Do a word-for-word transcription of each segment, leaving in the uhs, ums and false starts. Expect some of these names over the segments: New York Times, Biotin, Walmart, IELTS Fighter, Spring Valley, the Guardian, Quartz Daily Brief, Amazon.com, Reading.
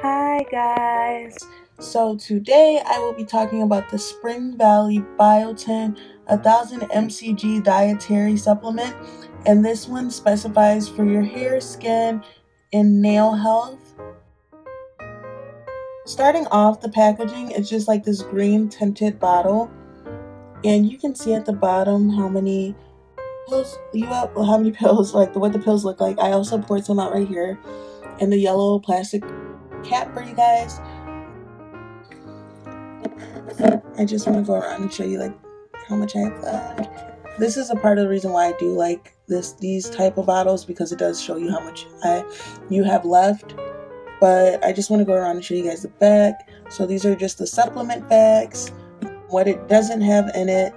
Hi guys! So today I will be talking about the Spring Valley Biotin one thousand M C G dietary supplement, and this one specifies for your hair, skin, and nail health. Starting off, the packaging is just like this green tinted bottle, and you can see at the bottom how many pills you have, how many pills, like what the pills look like. I also poured some out right here in the yellow plastic cap for you guys. I just want to go around and show you like how much I have left. This is a part of the reason why I do like this these type of bottles, because it does show you how much I you have left. But I just want to go around and show you guys the bag. So these are just the supplement bags, what it doesn't have in it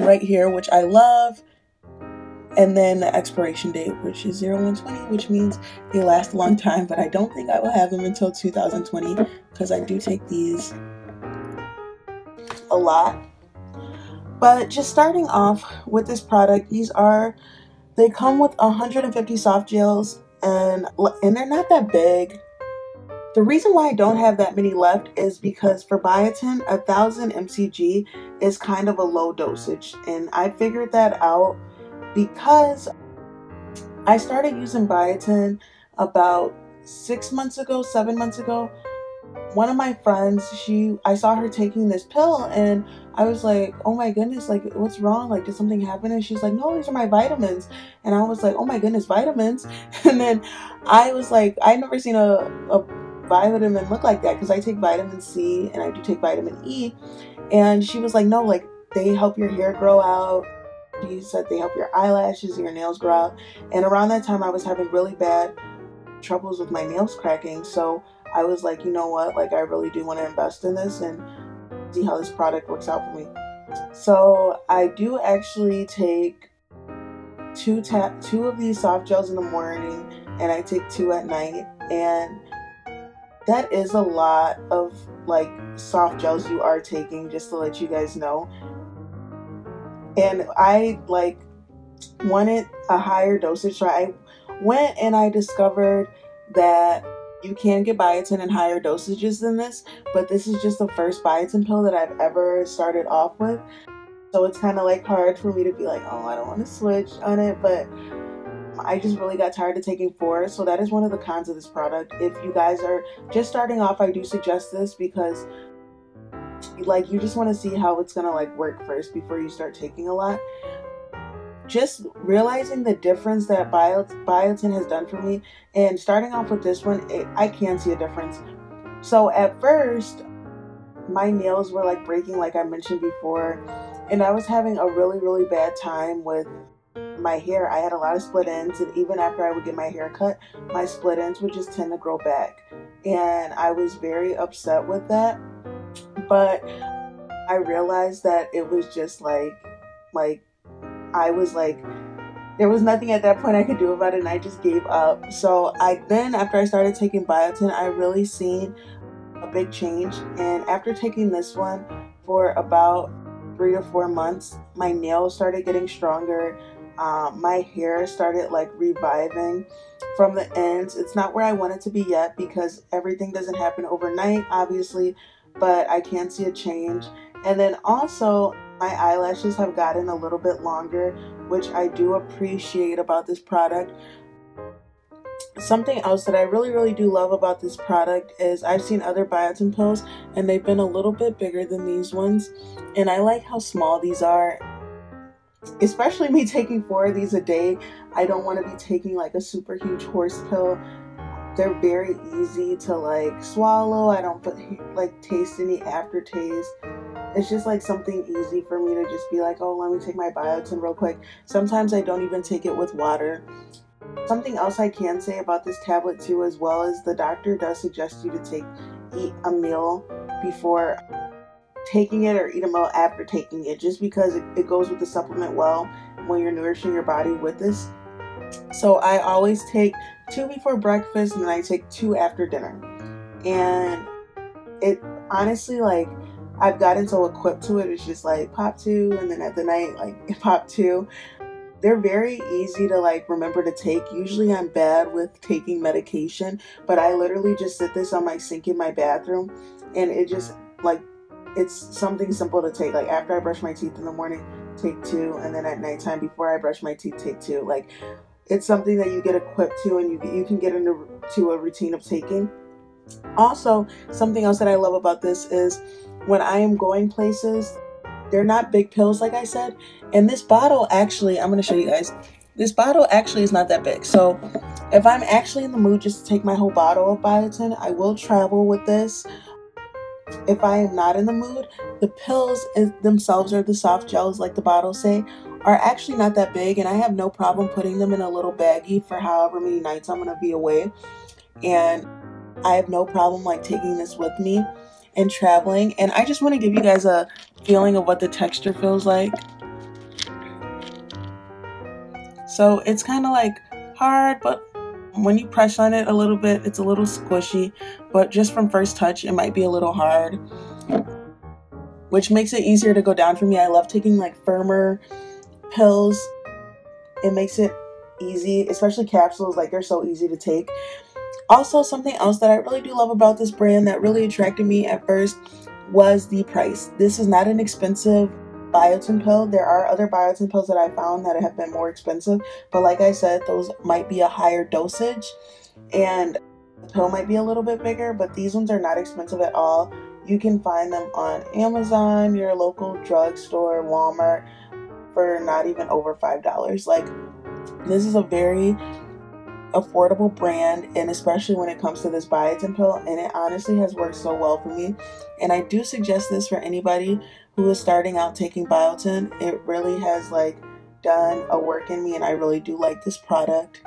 right here, which I love. And then the expiration date, which is zero one twenty, which means they last a long time, but I don't think I will have them until two thousand twenty because I do take these a lot. But just starting off with this product, these are, they come with one hundred fifty soft gels, and, and they're not that big. The reason why I don't have that many left is because for biotin, one thousand M C G is kind of a low dosage, and I figured that out because I started using biotin about six months ago, seven months ago. One of my friends, she, I saw her taking this pill, and I was like, oh my goodness, like what's wrong? Like did something happen? And she's like, no, these are my vitamins. And I was like, oh my goodness, vitamins. And then I was like, I've never seen a, a vitamin look like that, because I take vitamin C and I do take vitamin E. And she was like, no, like they help your hair grow out. You said they help your eyelashes and your nails grow out. And around that time I was having really bad troubles with my nails cracking, so I was like, you know what, like I really do want to invest in this and see how this product works out for me. So I do actually take two tap two of these soft gels in the morning, and I take two at night, and that is a lot of like soft gels you are taking, just to let you guys know. And I like wanted a higher dosage, so I went and I discovered that you can get biotin in higher dosages than this, but this is just the first biotin pill that I've ever started off with. So it's kind of like hard for me to be like, oh, I don't want to switch on it, but I just really got tired of taking four. So that is one of the cons of this product. If you guys are just starting off, I do suggest this, because like you just want to see how it's gonna like work first before you start taking a lot. Just realizing the difference that biotin has done for me, and starting off with this one, it, I can see a difference. So at first my nails were like breaking, like I mentioned before, and I was having a really really bad time with my hair. I had a lot of split ends, and even after I would get my hair cut, my split ends would just tend to grow back, and I was very upset with that. But I realized that it was just like, like I was like, there was nothing at that point I could do about it, and I just gave up. So I then, after I started taking biotin, I really seen a big change. And after taking this one for about three to four months, my nails started getting stronger. Um, my hair started like reviving from the ends. It's not where I want it to be yet, because everything doesn't happen overnight, obviously, but I can see a change. And then also my eyelashes have gotten a little bit longer, which I do appreciate about this product. Something else that I really really do love about this product is I've seen other biotin pills and they've been a little bit bigger than these ones, and I like how small these are. Especially me taking four of these a day, I don't want to be taking like a super huge horse pill. They're very easy to like swallow. I don't put, like taste any aftertaste. It's just like something easy for me to just be like, oh, let me take my biotin real quick. Sometimes I don't even take it with water. Something else I can say about this tablet too, as well, as the doctor does suggest you to take eat a meal before taking it, or eat a meal after taking it, just because it, it goes with the supplement well when you're nourishing your body with this. So I always take two before breakfast, and then I take two after dinner. And it honestly, like, I've gotten so equipped to it. It's just like pop two, and then at the night, like pop two. They're very easy to like remember to take. Usually I'm bad with taking medication, but I literally just sit this on my sink in my bathroom, and it just like, it's something simple to take. Like after I brush my teeth in the morning, take two, and then at nighttime before I brush my teeth, take two. Like it's something that you get equipped to, and you, you can get into to a routine of taking. Also, something else that I love about this is when I am going places, they're not big pills, like I said. And this bottle actually, I'm going to show you guys, this bottle actually is not that big. So if I'm actually in the mood just to take my whole bottle of biotin, I will travel with this. If I am not in the mood, the pills themselves, or the soft gels like the bottles say, are actually not that big. And I have no problem putting them in a little baggie for however many nights I'm going to be away. And I have no problem like taking this with me and traveling. And I just want to give you guys a feeling of what the texture feels like. So it's kind of like hard, but when you press on it a little bit, it's a little squishy, but just from first touch, it might be a little hard, which makes it easier to go down for me. I love taking like firmer pills. It makes it easy, especially capsules, like they're so easy to take. Also, something else that I really do love about this brand that really attracted me at first was the price. This is not an expensive biotin pill. There are other biotin pills that I found that have been more expensive, but like I said, those might be a higher dosage and the pill might be a little bit bigger, but these ones are not expensive at all. You can find them on Amazon, your local drugstore, Walmart, for not even over five dollars. Like, this is a very affordable brand, and especially when it comes to this biotin pill, and it honestly has worked so well for me. And I do suggest this for anybody who is starting out taking biotin. It really has like done a work in me, and I really do like this product.